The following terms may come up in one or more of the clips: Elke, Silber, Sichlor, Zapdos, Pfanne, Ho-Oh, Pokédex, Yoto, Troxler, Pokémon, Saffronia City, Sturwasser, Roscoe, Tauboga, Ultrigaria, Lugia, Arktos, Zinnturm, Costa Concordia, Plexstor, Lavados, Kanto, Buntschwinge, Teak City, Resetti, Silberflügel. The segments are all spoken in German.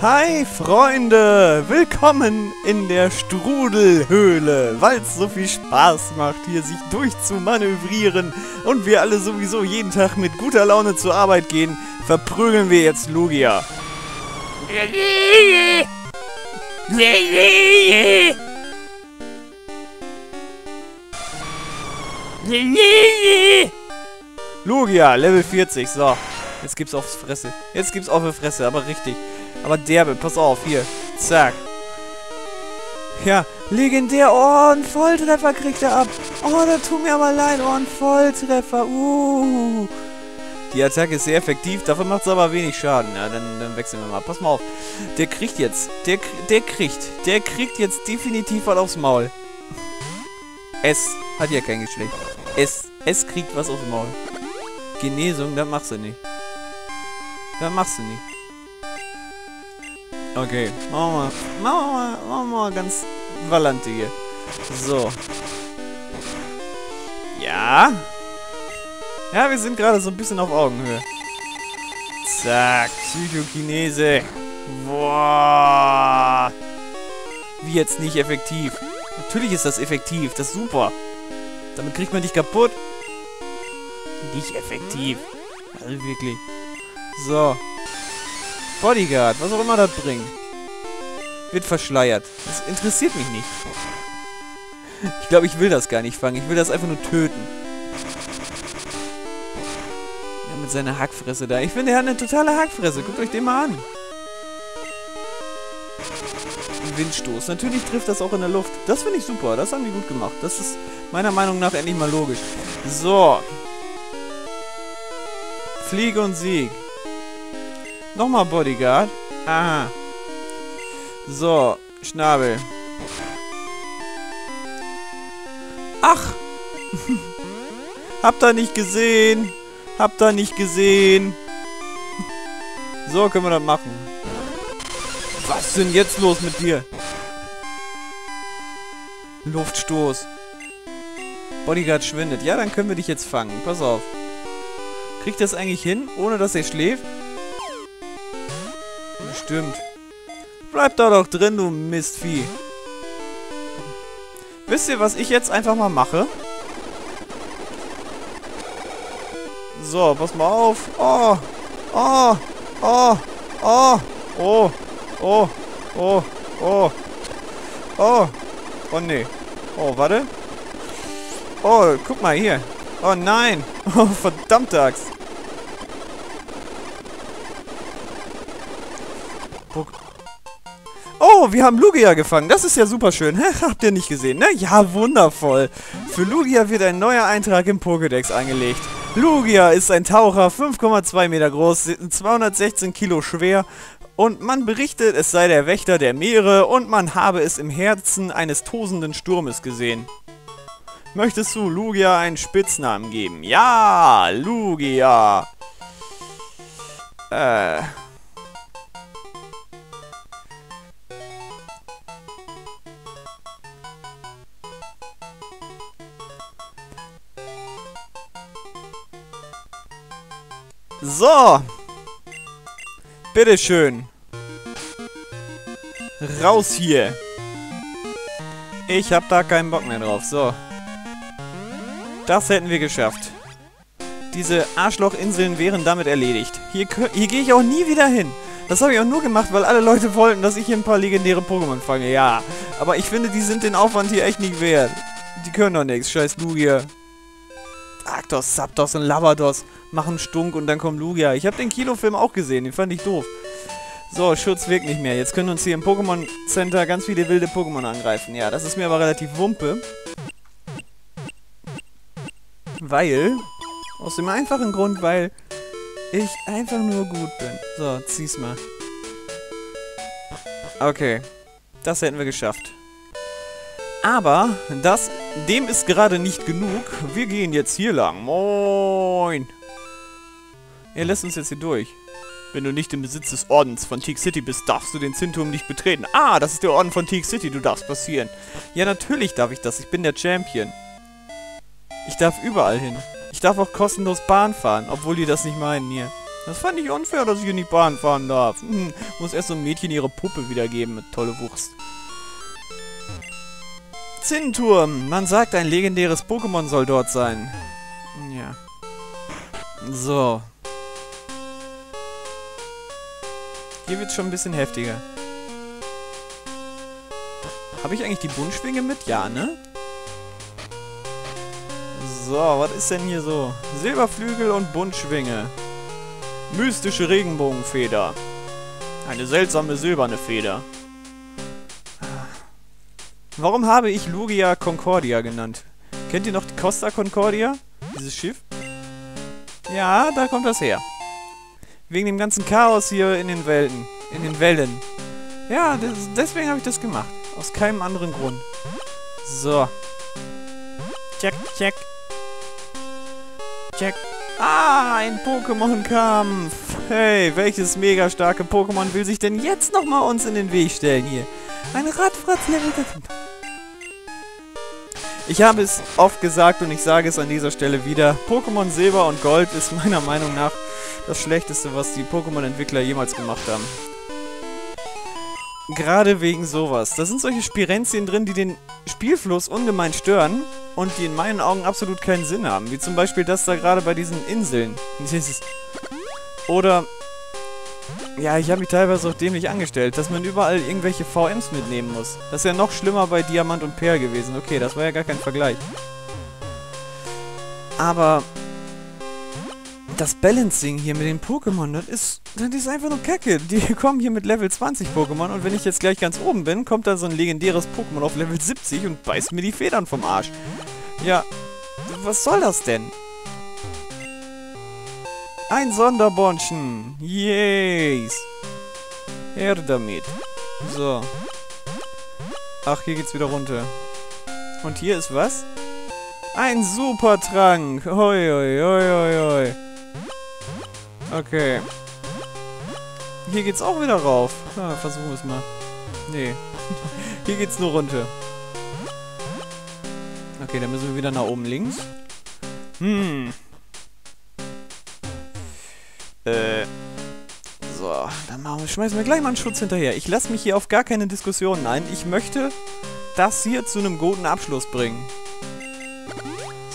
Hi Freunde, willkommen in der Strudelhöhle, weil es so viel Spaß macht, hier sich durchzumanövrieren und wir alle sowieso jeden Tag mit guter Laune zur Arbeit gehen, verprügeln wir jetzt Lugia. Lugia, Level 40, so. Jetzt gibt's aufs Fresse. Jetzt gibt's auf die Fresse, aber richtig. Aber derbe, pass auf, hier. Zack. Ja, legendär. Oh, ein Volltreffer kriegt er ab. Oh, da tut mir aber leid. Oh, ein Volltreffer. Die Attacke ist sehr effektiv, dafür macht es aber wenig Schaden. Ja, dann wechseln wir mal. Pass mal auf. Der kriegt jetzt. Der kriegt jetzt definitiv was aufs Maul. Es hat ja kein Geschlecht. Es kriegt was aufs Maul. Genesung, das machst du nicht. Das machst du nicht. Okay, machen wir mal ganz Valante hier. So. Ja. Ja, wir sind gerade so ein bisschen auf Augenhöhe. Zack, Psychokinese. Boah. Wie jetzt nicht effektiv. Natürlich ist das effektiv, das ist super. Damit kriegt man dich kaputt. Nicht effektiv. Also wirklich. So. Bodyguard, was auch immer das bringt. Wird verschleiert. Das interessiert mich nicht. Ich glaube, ich will das gar nicht fangen. Ich will das einfach nur töten. Ja, mit seiner Hackfresse da. Ich finde, er hat eine totale Hackfresse. Guckt euch den mal an. Ein Windstoß. Natürlich trifft das auch in der Luft. Das finde ich super. Das haben die gut gemacht. Das ist meiner Meinung nach endlich mal logisch. So. Fliege und Sieg. Nochmal Bodyguard. Aha. So, Schnabel. Ach! Habt ihr nicht gesehen? Habt ihr nicht gesehen? So können wir das machen. Was ist denn jetzt los mit dir? Luftstoß. Bodyguard schwindet. Ja, dann können wir dich jetzt fangen. Pass auf. Kriegt das eigentlich hin, ohne dass er schläft? Bestimmt. Bleib da doch drin, du Mistvieh. Wisst ihr, was ich jetzt einfach mal mache? So, pass mal auf. Oh, oh, oh, oh, oh, oh, oh, oh, oh. Oh, nee. Oh, warte. Oh, guck mal hier. Oh nein! Oh, verdammte Axt! Oh, wir haben Lugia gefangen. Das ist ja super schön. Habt ihr nicht gesehen, ne? Ja, wundervoll. Für Lugia wird ein neuer Eintrag im Pokédex angelegt. Lugia ist ein Taucher, 5,2 Meter groß, 216 Kilo schwer. Und man berichtet, es sei der Wächter der Meere und man habe es im Herzen eines tosenden Sturmes gesehen. Möchtest du Lugia einen Spitznamen geben? Ja, Lugia. So. Bitteschön. Raus hier. Ich hab da keinen Bock mehr drauf. So. Das hätten wir geschafft. Diese Arschlochinseln wären damit erledigt. Hier gehe ich auch nie wieder hin. Das habe ich auch nur gemacht, weil alle Leute wollten, dass ich hier ein paar legendäre Pokémon fange. Ja, aber ich finde, die sind den Aufwand hier echt nicht wert. Die können doch nichts. Scheiß Lugia. Arktos, Zapdos und Lavados machen Stunk und dann kommt Lugia. Ich habe den Kinofilm auch gesehen. Den fand ich doof. So, Schutz wirkt nicht mehr. Jetzt können uns hier im Pokémon Center ganz viele wilde Pokémon angreifen. Ja, das ist mir aber relativ wumpe. Weil, aus dem einfachen Grund, weil ich einfach nur gut bin. So, zieh's mal. Okay, das hätten wir geschafft. Aber, dem ist gerade nicht genug. Wir gehen jetzt hier lang. Moin! Er lässt uns jetzt hier durch. Wenn du nicht im Besitz des Ordens von Teak City bist, darfst du den Zinnturm nicht betreten. Ah, das ist der Orden von Teak City, du darfst passieren. Ja, natürlich darf ich das, ich bin der Champion. Ich darf überall hin. Ich darf auch kostenlos Bahn fahren, obwohl die das nicht meinen hier. Das fand ich unfair, dass ich hier nicht Bahn fahren darf. Muss erst so ein Mädchen ihre Puppe wiedergeben mit tolle Wurst. Zinnturm. Man sagt, ein legendäres Pokémon soll dort sein. Ja. So. Hier wird's schon ein bisschen heftiger. Habe ich eigentlich die Buntschwinge mit? Ja, ne? So, was ist denn hier so? Silberflügel und Buntschwinge. Mystische Regenbogenfeder. Eine seltsame silberne Feder. Warum habe ich Lugia Concordia genannt? Kennt ihr noch die Costa Concordia? Dieses Schiff? Ja, da kommt das her. Wegen dem ganzen Chaos hier in den Welten. In den Wellen. Ja, deswegen habe ich das gemacht. Aus keinem anderen Grund. So. Check, check. Check. Ah, ein Pokémon-Kampf. Hey, welches mega starke Pokémon will sich denn jetzt nochmal uns in den Weg stellen hier? Ein Radfratz-Level. Ich habe es oft gesagt und ich sage es an dieser Stelle wieder. Pokémon Silber und Gold ist meiner Meinung nach das Schlechteste, was die Pokémon-Entwickler jemals gemacht haben. Gerade wegen sowas. Da sind solche Spirenzien drin, die den Spielfluss ungemein stören und die in meinen Augen absolut keinen Sinn haben. Wie zum Beispiel das da gerade bei diesen Inseln. Oder... Ja, ich habe mich teilweise auch dämlich angestellt, dass man überall irgendwelche VMs mitnehmen muss. Das ist ja noch schlimmer bei Diamant und Pearl gewesen. Okay, das war ja gar kein Vergleich. Aber... Das Balancing hier mit den Pokémon, das ist einfach nur Kacke. Die kommen hier mit Level 20 Pokémon und wenn ich jetzt gleich ganz oben bin, kommt da so ein legendäres Pokémon auf Level 70 und beißt mir die Federn vom Arsch. Ja, was soll das denn? Ein Sonderbonschen. Yes. Her damit. So. Ach, hier geht's wieder runter. Und hier ist was? Ein Supertrank. Hoi, hoi, hoi, hoi, hoi. Okay. Hier geht's auch wieder rauf. Ah, versuchen wir es mal. Nee. Hier geht's nur runter. Okay, dann müssen wir wieder nach oben links. So, dann schmeißen wir gleich mal einen Schutz hinterher. Ich lasse mich hier auf gar keine Diskussionen ein. Ich möchte das hier zu einem guten Abschluss bringen.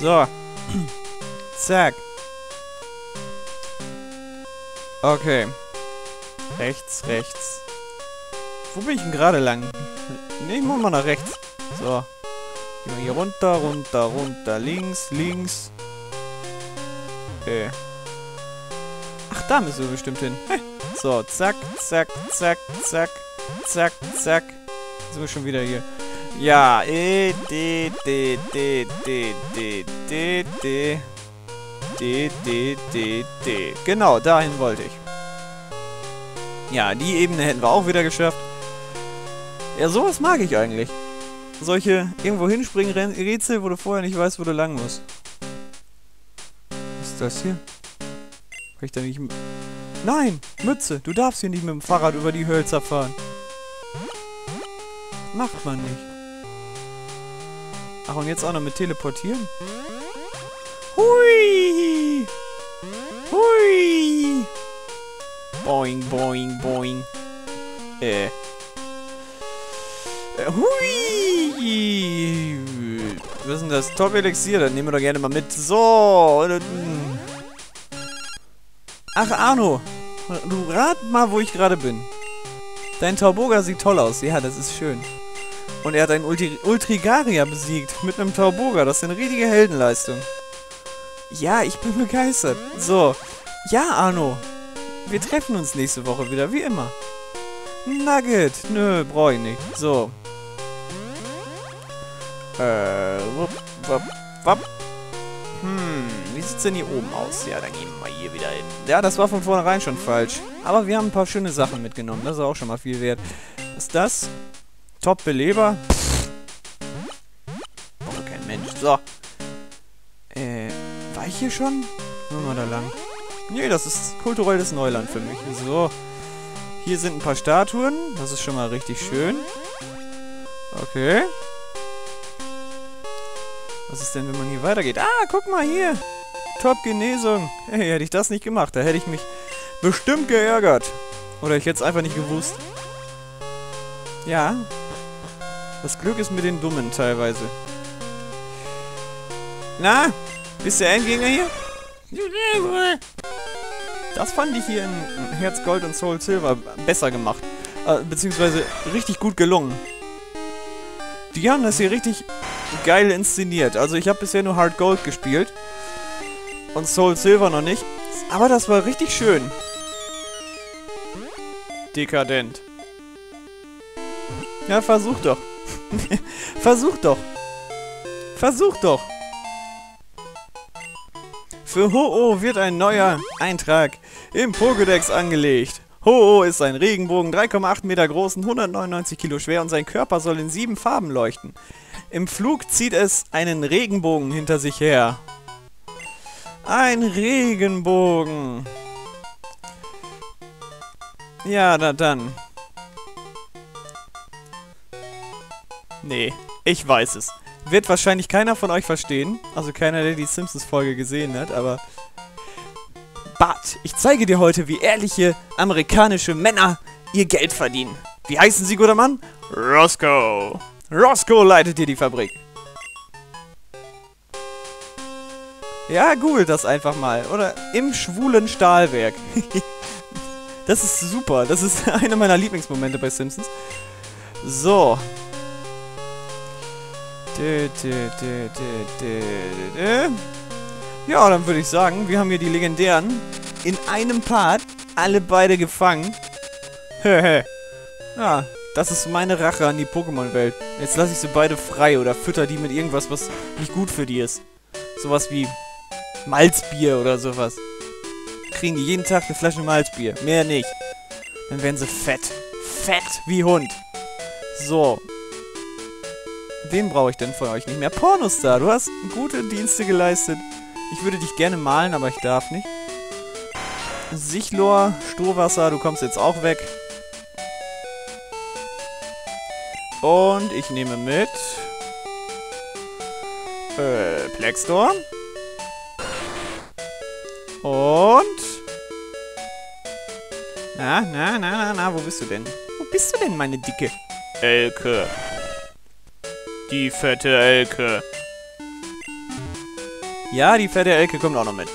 So. Zack. Okay. Rechts, rechts. Wo bin ich denn gerade lang? Ne, ich mach mal nach rechts. So. Gehen wir hier runter, runter, runter. Links, links. Okay. Ach, da müssen wir bestimmt hin. Hey. So, zack, zack, zack, zack, zack, zack. Sind wir schon wieder hier. Ja. Genau, dahin wollte ich. Ja, die Ebene hätten wir auch wieder geschafft. Ja, sowas mag ich eigentlich. Solche irgendwo hinspringen Rätsel, wo du vorher nicht weißt, wo du lang musst. Was ist das hier? Kann ich da nicht... Nein, Mütze, du darfst hier nicht mit dem Fahrrad über die Hölzer fahren. Macht man nicht. Ach, und jetzt auch noch mit Teleportieren? Hui! Hui! Boing, boing, boing. Hui! Was ist denn das? Top-Elixier, dann nehmen wir doch gerne mal mit. So! Ach, Arno! Du rat mal, wo ich gerade bin. Dein Tauboga sieht toll aus. Ja, das ist schön. Und er hat einen Ultrigaria besiegt. Mit einem Tauboga. Das ist eine riesige Heldenleistung. Ja, ich bin begeistert. So. Ja, Arno. Wir treffen uns nächste Woche wieder, wie immer. Nugget. Nö, brauche ich nicht. So. Wupp, wupp, wupp. Wie sieht's denn hier oben aus? Ja, dann gehen wir mal hier wieder hin. Ja, das war von vornherein schon falsch. Aber wir haben ein paar schöne Sachen mitgenommen. Das ist auch schon mal viel wert. Was ist das? Top-Beleber. Braucht kein Mensch. So. War ich hier schon? Nur mal da lang. Nee, das ist kulturelles Neuland für mich. So. Hier sind ein paar Statuen. Das ist schon mal richtig schön. Okay. Was ist denn, wenn man hier weitergeht? Ah, guck mal hier. Top-Genesung. Hey, hätte ich das nicht gemacht. Da hätte ich mich Bestimmt geärgert. Oder ich hätte es einfach nicht gewusst. Ja. Das Glück ist mit den Dummen teilweise. Na? Bist du ein Gegner hier? Das fand ich hier in Herz Gold und Soul Silver besser gemacht. Beziehungsweise richtig gut gelungen. Die haben das hier richtig geil inszeniert. Also ich habe bisher nur Hard Gold gespielt. Und Soul Silver noch nicht. Aber das war richtig schön. Dekadent. Ja, versuch doch. Versuch doch. Versuch doch. Für Ho-Oh wird ein neuer Eintrag im Pokédex angelegt. Ho-Oh ist ein Regenbogen, 3,8 Meter groß und 199 Kilo schwer und sein Körper soll in 7 Farben leuchten. Im Flug zieht es einen Regenbogen hinter sich her. Ein Regenbogen. Ja, na dann. Nee, ich weiß es. Wird wahrscheinlich keiner von euch verstehen. Also keiner, der die Simpsons-Folge gesehen hat, aber... Bart, ich zeige dir heute, wie ehrliche amerikanische Männer ihr Geld verdienen. Wie heißen sie, guter Mann? Roscoe. Roscoe leitet dir die Fabrik. Ja, googelt das einfach mal. Oder im schwulen Stahlwerk. Das ist super. Das ist einer meiner Lieblingsmomente bei Simpsons. So. Ja, dann würde ich sagen, wir haben hier die legendären in einem Part alle beide gefangen. Ja, das ist meine Rache an die Pokémon-Welt. Jetzt lasse ich sie beide frei oder fütter die mit irgendwas, was nicht gut für die ist. Sowas wie Malzbier oder sowas. Kriegen die jeden Tag eine Flasche Malzbier, mehr nicht. Dann werden sie fett. Fett wie Hund. So. Wen brauche ich denn von euch nicht mehr? Pornostar, du hast gute Dienste geleistet. Ich würde dich gerne malen, aber ich darf nicht. Sichlor, Sturwasser, du kommst jetzt auch weg. Und ich nehme mit... Plexstor. Und... Na, wo bist du denn? Wo bist du denn, meine Dicke? Elke. Die fette Elke. Ja, die fette Elke kommt auch noch mit.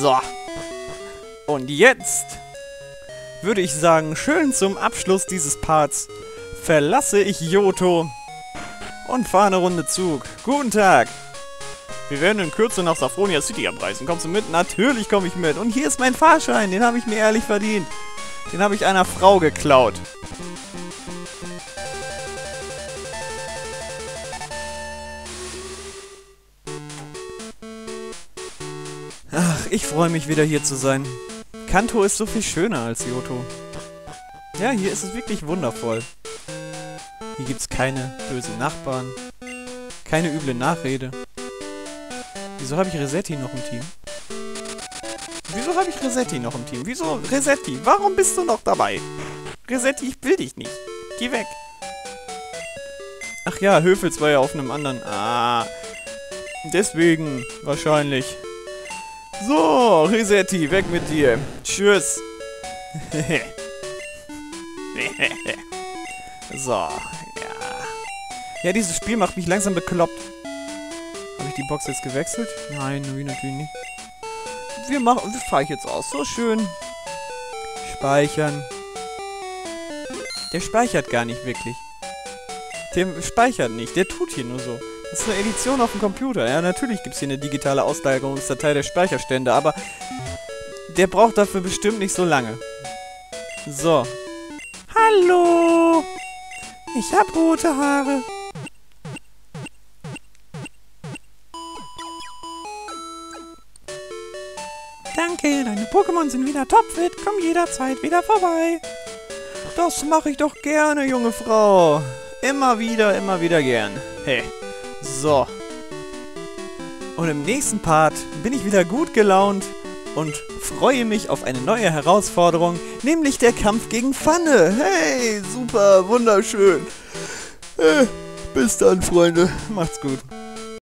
So. Und jetzt würde ich sagen, schön zum Abschluss dieses Parts verlasse ich Yoto und fahre eine Runde Zug. Guten Tag. Wir werden in Kürze nach Saffronia City abreisen. Kommst du mit? Natürlich komme ich mit. Und hier ist mein Fahrschein. Den habe ich mir ehrlich verdient. Den habe ich einer Frau geklaut. Ach, ich freue mich wieder hier zu sein. Kanto ist so viel schöner als Yoto. Ja, hier ist es wirklich wundervoll. Hier gibt's keine bösen Nachbarn. Keine üble Nachrede. Wieso habe ich Resetti noch im Team? Wieso habe ich Resetti noch im Team? Wieso Resetti? Warum bist du noch dabei? Resetti, ich will dich nicht. Geh weg. Ach ja, Höfels war ja auf einem anderen... Ah. Deswegen wahrscheinlich... So, Resetti, weg mit dir. Tschüss. So, ja. Ja, dieses Spiel macht mich langsam bekloppt. Habe ich die Box jetzt gewechselt? Nein, natürlich nicht. Wir fahre ich jetzt aus. So schön. Speichern. Der speichert gar nicht wirklich. Der speichert nicht. Der tut hier nur so. Das ist eine Edition auf dem Computer. Ja, natürlich gibt es hier eine digitale Auslagerungsdatei der Speicherstände, aber der braucht dafür bestimmt nicht so lange. So. Hallo! Ich hab rote Haare. Danke, deine Pokémon sind wieder topfit. Komm jederzeit wieder vorbei. Das mache ich doch gerne, junge Frau. Immer wieder gern. Hey. So. Und im nächsten Part bin ich wieder gut gelaunt und freue mich auf eine neue Herausforderung, nämlich der Kampf gegen Pfanne. Hey, super, wunderschön. Bis dann, Freunde. Macht's gut.